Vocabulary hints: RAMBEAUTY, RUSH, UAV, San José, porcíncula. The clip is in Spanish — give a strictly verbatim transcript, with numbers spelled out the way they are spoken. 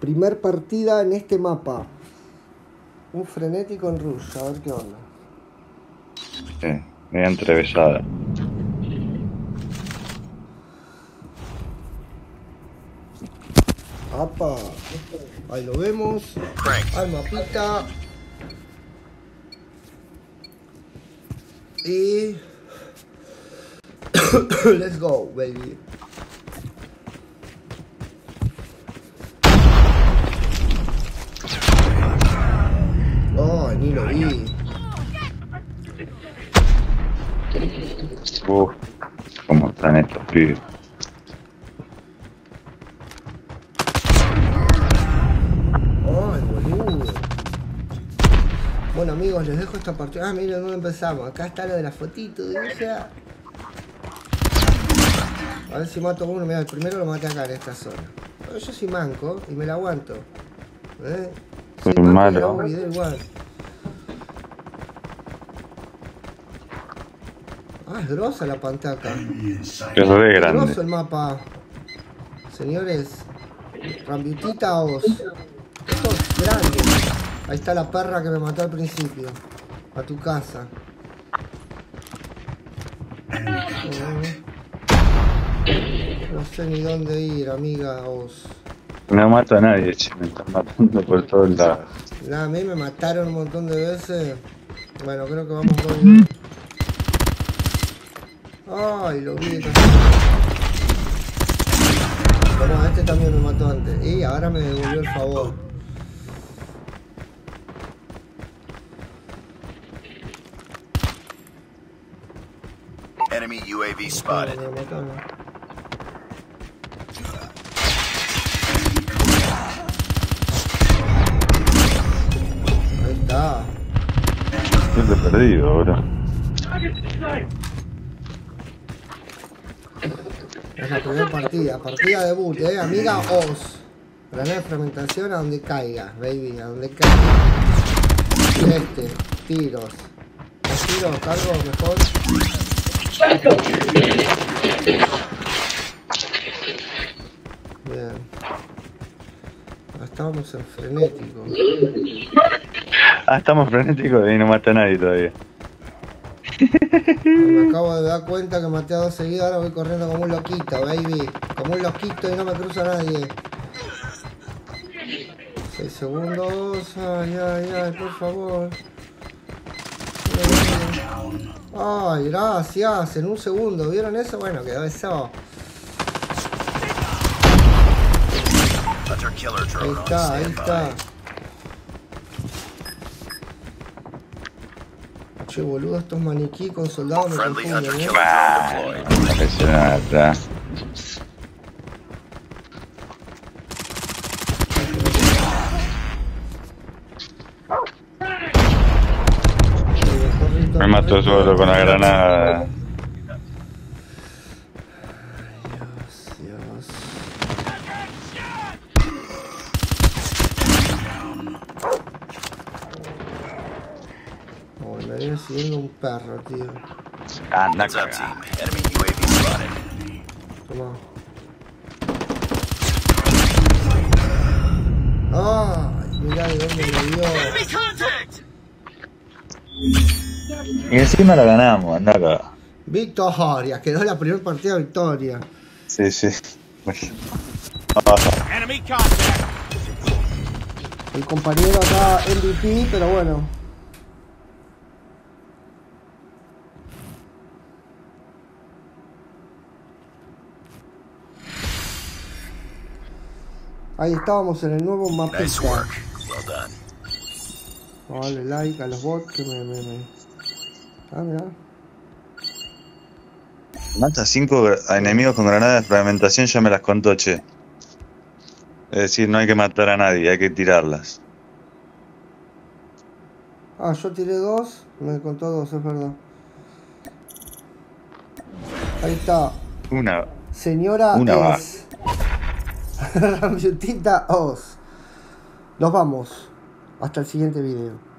Primer partida en este mapa. Un frenético en Rush, a ver qué onda. Sí, media entrevesada. Apa. Ahí lo vemos. Al mapita. Y... let's go, baby. Oh, ni lo vi. Uf, cómo están estos pibes. Ay, boludo. Bueno, amigos, les dejo esta partida. Ah, miren dónde empezamos. Acá está lo de la fotito, ¿eh? A ver si mato a uno. Mira, el primero lo maté acá en esta zona. Pero yo soy manco y me la aguanto. ¿Eh? Soy manco, malo. Y hago video igual. Ah, es grosa la pantaca. Es re grande. Es groso el mapa. Señores, Rambeautita os. Esto es grande. Ahí está la perra que me mató al principio. A tu casa. Eh. No sé ni dónde ir, amiga, vos. No mato a nadie, che, me están matando por todos lados. Nah, a mí me mataron un montón de veces. Bueno, creo que vamos con... ay, lo vi. Bueno, este también me mató antes. Y ahora me devolvió el favor. Enemy U A V spotted. Me mataron. Estoy perdido ahora. Es la primera partida, partida debut, eh, amiga os. Granada de fragmentación a donde caiga, baby, a donde caiga. Este, tiros. Los tiros, cargo mejor. Bien. Estábamos en frenético. Ah, estamos frenéticos y no mata a nadie todavía. Me acabo de dar cuenta que maté a dos seguidos, ahora voy corriendo como un loquito, baby. Como un loquito y no me cruza nadie. Seis segundos. Ay, ay, ay, por favor. Ay, gracias. En un segundo, ¿vieron eso? Bueno, quedó eso. Ahí está, ahí está. Che, boludo, estos maniquí con soldados me confunden, ¿eh? Impresionante. Me mató solo con la granada. Siendo un perro, tío. Anda, cagada. Toma. Ay, mirá de dónde me dio. Y encima la ganamos, anda acá. Victoria, quedó la primera partida de victoria. Sí, sí. El compañero acá M V P, pero bueno. Ahí estábamos en el nuevo mapa. Nice work. Well done. Oh, dale like a los bots que me... me, me... Ah, mirá. Mata cinco enemigos con granadas de fragmentación, ya me las contó, che. Es decir, no hay que matar a nadie, hay que tirarlas. Ah, yo tiré dos, me contó dos, es verdad. Ahí está. Una. Señora Una es... Rambeautita os. Nos vamos. Hasta el siguiente video.